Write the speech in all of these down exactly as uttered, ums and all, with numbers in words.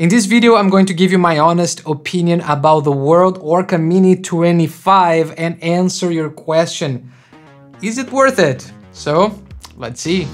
In this video, I'm going to give you my honest opinion about the Worlde Orca Mini twenty-five and answer your question, is it worth it? So, let's see.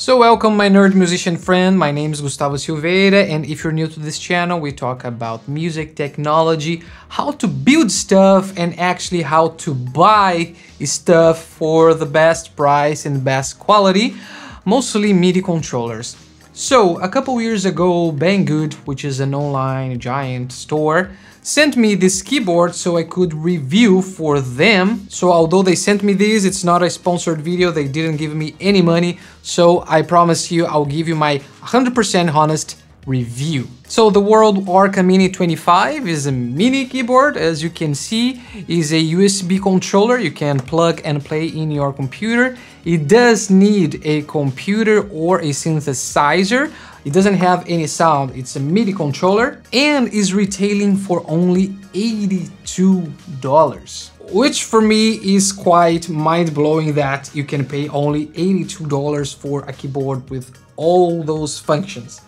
So welcome my nerd musician friend, my name is Gustavo Silveira, and if you're new to this channel, we talk about music, technology, how to build stuff, and actually how to buy stuff for the best price and best quality, mostly MIDI controllers. So a couple years ago, Banggood, which is an online giant store, sent me this keyboard so I could review for them. So although they sent me this, it's not a sponsored video, they didn't give me any money, so I promise you I'll give you my one hundred percent honest review. So the Worlde Orca Mini twenty-five is a mini keyboard, as you can see, is a U S B controller you can plug and play in your computer. It does need a computer or a synthesizer. It doesn't have any sound, it's a MIDI controller, and is retailing for only eighty-two dollars. Which for me is quite mind-blowing that you can pay only eighty-two dollars for a keyboard with all those functions.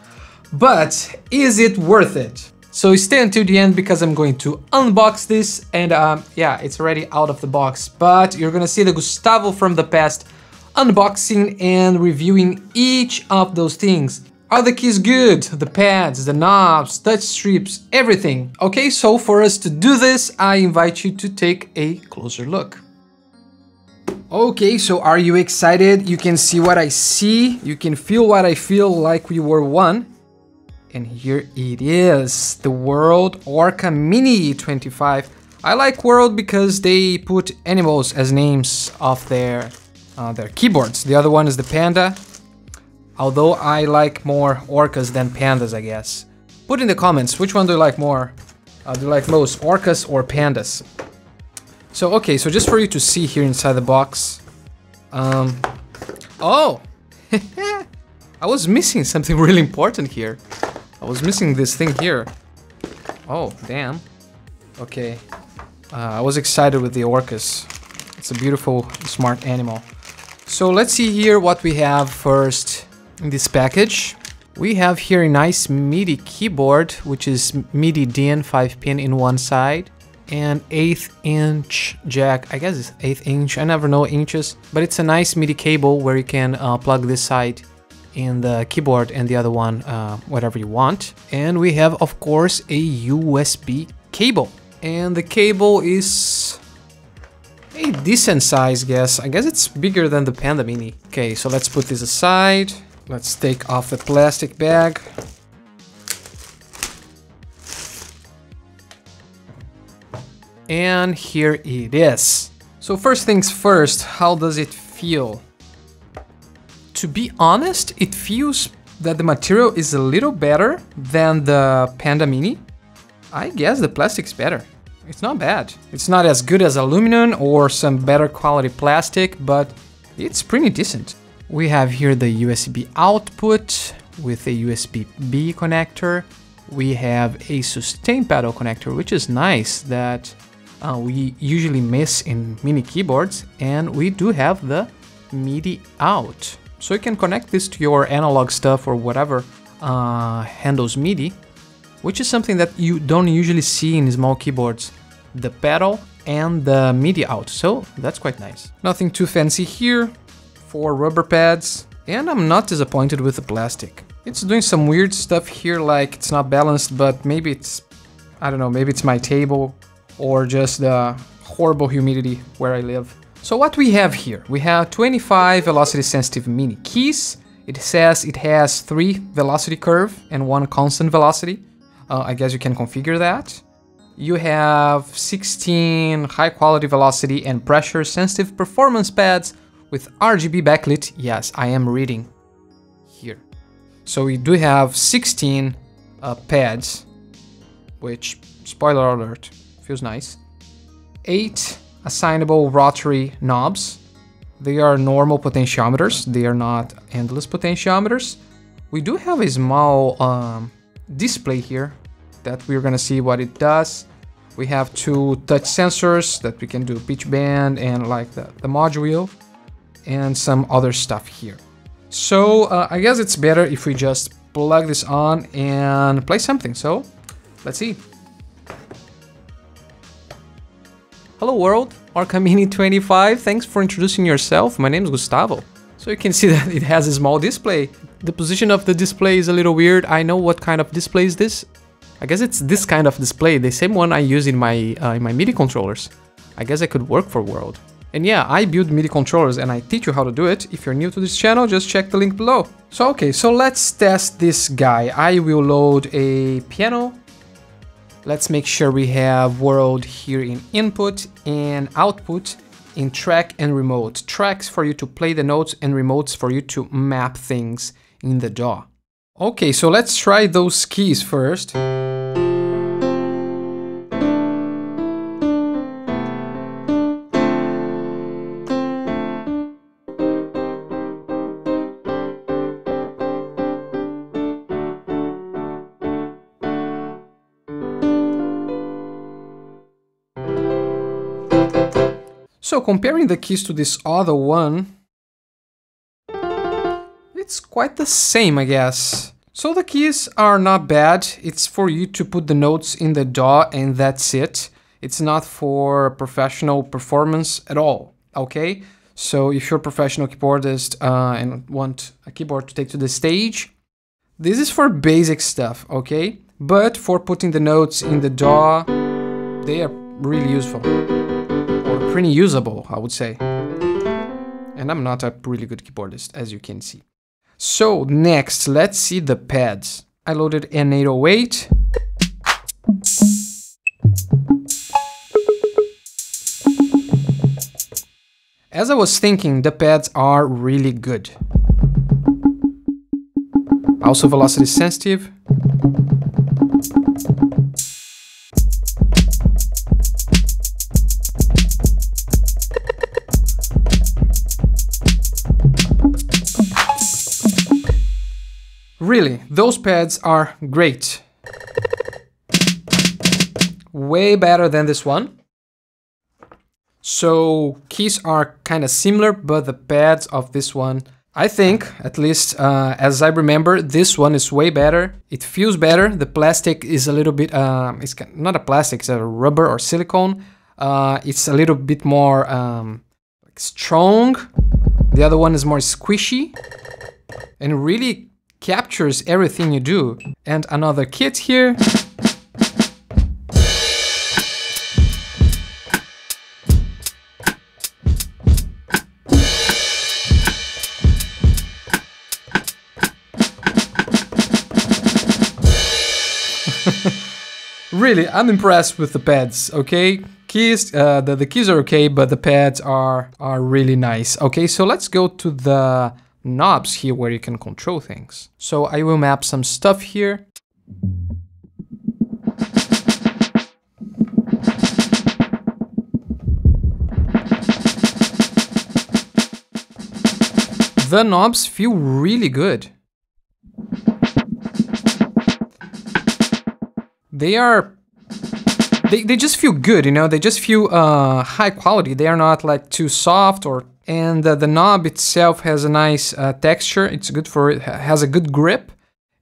But is it worth it? So stay until the end because I'm going to unbox this, and um, yeah, it's already out of the box, but you're gonna see the Gustavo from the past unboxing and reviewing each of those things. Are the keys good? The pads, the knobs, touch strips, everything. Okay, so for us to do this, I invite you to take a closer look. Okay, so are you excited? You can see what I see, you can feel what I feel, like we were one. And here it is, the Worlde Orca Mini twenty-five. I like Worlde because they put animals as names of their, uh, their keyboards. The other one is the Panda, although I like more orcas than pandas, I guess. Put in the comments, which one do you like more? Uh, do you like most, orcas or pandas? So, okay, so just for you to see here inside the box. Um, oh, I was missing something really important here. I was missing this thing here. Oh, damn. Okay. Uh, I was excited with the orcas. It's a beautiful, smart animal. So let's see here what we have first in this package. We have here a nice MIDI keyboard, which is MIDI D N five pin in one side. And eighth inch jack. I guess it's eighth inch. I never know inches. But it's a nice MIDI cable where you can uh, plug this side in the keyboard and the other one uh, whatever you want. And we have, of course, a U S B cable, and the cable is a decent size, guess I guess it's bigger than the Panda Mini. Okay, so let's put this aside, let's take off the plastic bag. And here it is. So first things first, how does it feel? To be honest, it feels that the material is a little better than the Panda Mini. I guess the plastic's better. It's not bad. It's not as good as aluminum or some better quality plastic, but it's pretty decent. We have here the U S B output with a U S B B connector. We have a sustain pedal connector, which is nice, that uh, we usually miss in mini keyboards. And we do have the MIDI out. So you can connect this to your analog stuff or whatever uh, handles MIDI, which is something that you don't usually see in small keyboards, the pedal and the MIDI out, so that's quite nice. Nothing too fancy here, four rubber pads, and I'm not disappointed with the plastic. It's doing some weird stuff here, like it's not balanced, but maybe it's, I don't know, maybe it's my table or just the horrible humidity where I live. So what we have here, we have twenty-five velocity sensitive mini keys. It says it has three velocity curve and one constant velocity. Uh, I guess you can configure that. You have sixteen high quality velocity and pressure sensitive performance pads with R G B backlit. Yes, I am reading here. So we do have sixteen uh, pads, which, spoiler alert, feels nice. Eight assignable rotary knobs. They are normal potentiometers, they are not endless potentiometers. We do have a small um, display here that we're gonna see what it does. We have two touch sensors that we can do pitch bend and like the, the mod wheel and some other stuff here. So uh, I guess it's better if we just plug this on and play something. So let's see. Hello Worlde Orca Mini twenty-five, thanks for introducing yourself, my name is Gustavo. So you can see that it has a small display. The position of the display is a little weird. I know what kind of display is this. I guess it's this kind of display, the same one I use in my, uh, in my MIDI controllers. I guess I could work for Worlde. And yeah, I build MIDI controllers and I teach you how to do it. If you're new to this channel, just check the link below. So okay, so let's test this guy. I will load a piano. Let's make sure we have Worlde here in input and output, in track and remote. Tracks for you to play the notes and remotes for you to map things in the D A W. Okay, so let's try those keys first. So comparing the keys to this other one, it's quite the same, I guess. So the keys are not bad. It's for you to put the notes in the D A W and that's it. It's not for professional performance at all, okay? So if you're a professional keyboardist uh, and want a keyboard to take to the stage, this is for basic stuff, okay? But for putting the notes in the D A W, they are really useful. Pretty usable, I would say. And I'm not a really good keyboardist, as you can see. So next, let's see the pads. I loaded an eight oh eight. As I was thinking, the pads are really good. Also velocity sensitive. Really, those pads are great. Way better than this one. So keys are kind of similar, but the pads of this one, I think, at least uh, as I remember, this one is way better. It feels better. The plastic is a little bit, uh, it's not a plastic, it's a rubber or silicone. Uh, it's a little bit more um, strong. The other one is more squishy and really captures everything you do. And another kit here. Really, I'm impressed with the pads, okay? Keys, uh, the, the keys are okay, but the pads are, are really nice. Okay, so let's go to the knobs here where you can control things. So I will map some stuff here. The knobs feel really good. They are... They, they just feel good, you know? They just feel uh, high quality. They are not like too soft or... And uh, the knob itself has a nice uh, texture. It's good for it. Has a good grip.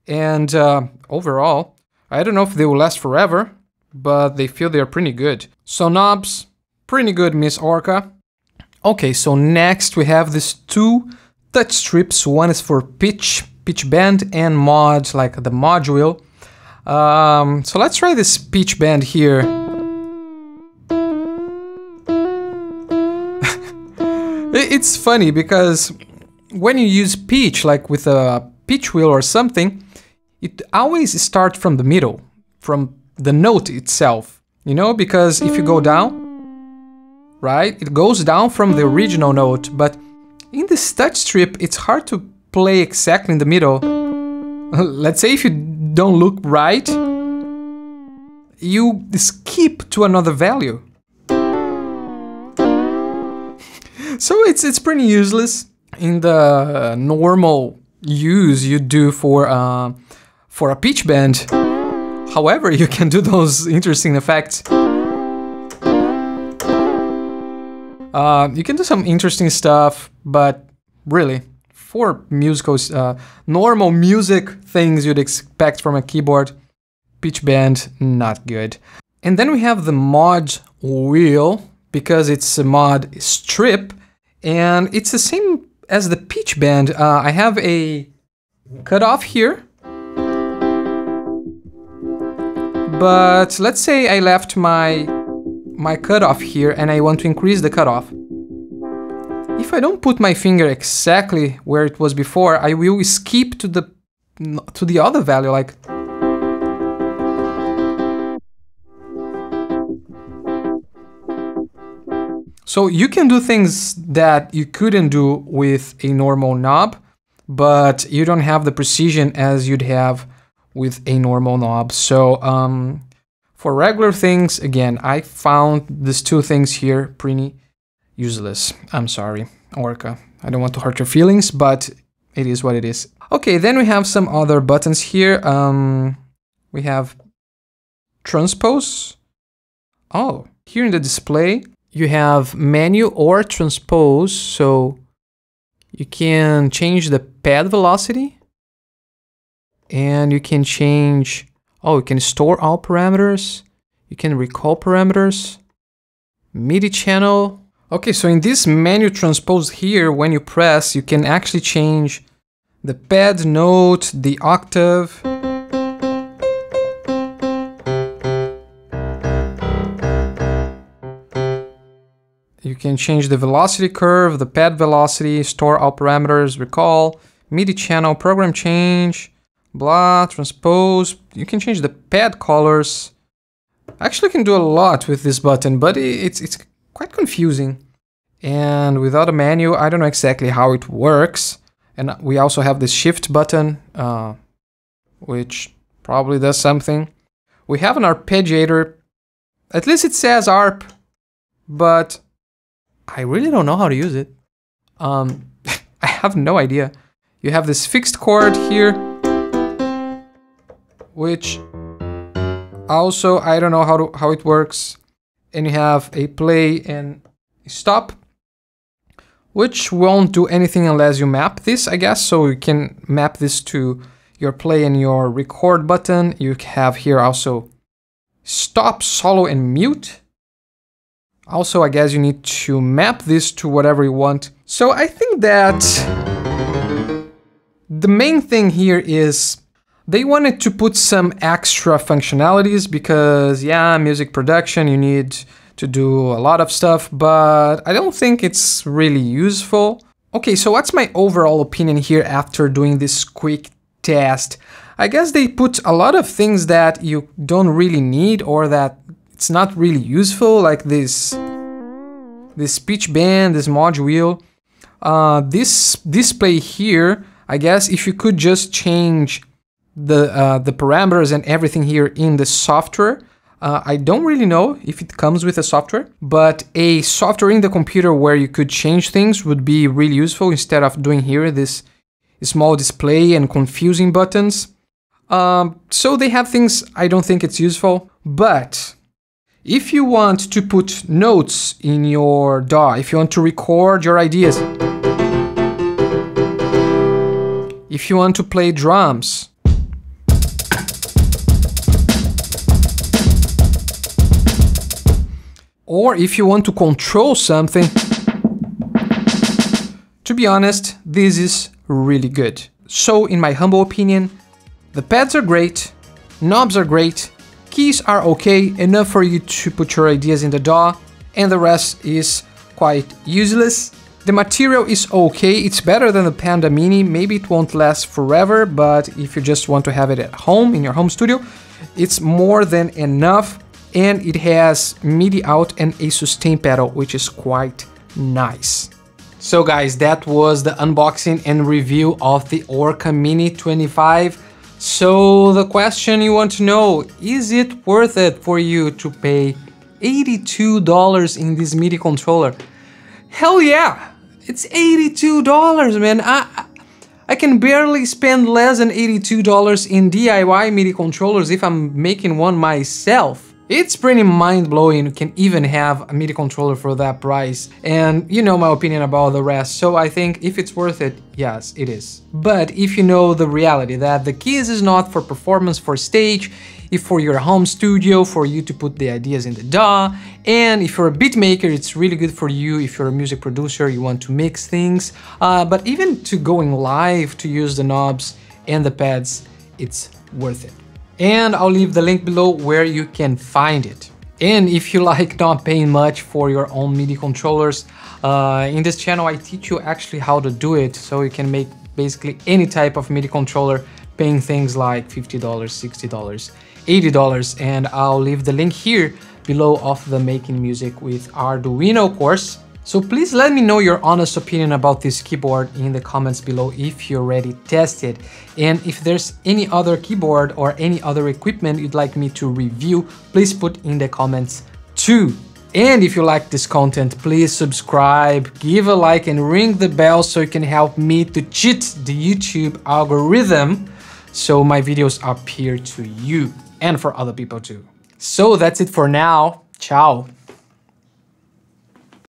And uh, overall, I don't know if they will last forever, but they feel they are pretty good. So knobs, pretty good, Miss Orca. Okay, so next we have these two touch strips. One is for pitch, pitch bend, and mod, like the mod wheel. Um, so let's try this pitch bend here. It's funny because when you use pitch, like with a pitch wheel or something, it always starts from the middle, from the note itself, you know, because if you go down, right, it goes down from the original note, but in this touch strip, it's hard to play exactly in the middle. Let's say if you don't look right, you skip to another value. So it's it's pretty useless in the normal use you do for uh, for a pitch bend. However, you can do those interesting effects. Uh, you can do some interesting stuff, but really, for musical, uh, normal music things you'd expect from a keyboard, pitch bend, not good. And then we have the mod wheel, because it's a mod strip, and it's the same as the pitch bend. Uh, I have a cutoff here, but let's say I left my my cutoff here and I want to increase the cutoff. If I don't put my finger exactly where it was before, I will skip to the to the other value, like. So you can do things that you couldn't do with a normal knob, but you don't have the precision as you'd have with a normal knob. So um, for regular things, again, I found these two things here pretty useless. I'm sorry, Orca. I don't want to hurt your feelings, but it is what it is. Okay, then we have some other buttons here. Um, we have transpose. Oh, here in the display, you have menu or transpose, so you can change the pad velocity, and you can change, oh, you can store all parameters, you can recall parameters, MIDI channel. Okay, so in this menu transpose here, when you press, you can actually change the pad, note, the octave. You can change the velocity curve, the pad velocity, store all parameters, recall, MIDI channel, program change, blah, transpose. You can change the pad colors. Actually, you can do a lot with this button, but it's, it's quite confusing. And without a menu, I don't know exactly how it works. And we also have this shift button, uh, which probably does something. We have an arpeggiator. At least it says A R P, but I really don't know how to use it. Um, I have no idea. You have this fixed chord here, which also I don't know how to, how it works. And you have a play and stop, which won't do anything unless you map this, I guess. So you can map this to your play and your record button. You have here also stop, solo, and mute. Also, I guess you need to map this to whatever you want. So I think that the main thing here is they wanted to put some extra functionalities because, yeah, music production, you need to do a lot of stuff, but I don't think it's really useful. Okay, so what's my overall opinion here after doing this quick test? I guess they put a lot of things that you don't really need or that it's not really useful, like this, this pitch bend, this mod wheel. Uh, this display here, I guess if you could just change the, uh, the parameters and everything here in the software, uh, I don't really know if it comes with a software, but a software in the computer where you could change things would be really useful instead of doing here this small display and confusing buttons. Um, so they have things I don't think it's useful, but if you want to put notes in your D A W, if you want to record your ideas, if you want to play drums, or if you want to control something, to be honest, this is really good. So, in my humble opinion, the pads are great, knobs are great, keys are okay, enough for you to put your ideas in the D A W, and the rest is quite useless. The material is okay, it's better than the Panda Mini, maybe it won't last forever, but if you just want to have it at home, in your home studio, it's more than enough, and it has MIDI out and a sustain pedal, which is quite nice. So guys, that was the unboxing and review of the Orca Mini twenty-five. So the question you want to know, is it worth it for you to pay eighty-two dollars in this MIDI controller? Hell yeah! It's eighty-two dollars, man! I, I can barely spend less than eighty-two dollars in D I Y MIDI controllers if I'm making one myself. It's pretty mind-blowing you can even have a MIDI controller for that price, and you know my opinion about the rest, so I think if it's worth it, yes, it is. But if you know the reality that the keys is not for performance for stage, if for your home studio, for you to put the ideas in the D A W, and if you're a beat maker, it's really good for you, if you're a music producer, you want to mix things, uh, but even to going live, to use the knobs and the pads, it's worth it. And I'll leave the link below where you can find it. And if you like not paying much for your own MIDI controllers, uh, in this channel I teach you actually how to do it, so you can make basically any type of MIDI controller paying things like fifty dollars, sixty dollars, eighty dollars, and I'll leave the link here below of the Making Music with Arduino course. So please let me know your honest opinion about this keyboard in the comments below if you already tested, and if there's any other keyboard or any other equipment you'd like me to review, please put in the comments too. And if you like this content, please subscribe, give a like and ring the bell so you can help me to cheat the YouTube algorithm so my videos appear to you and for other people too. So that's it for now, ciao!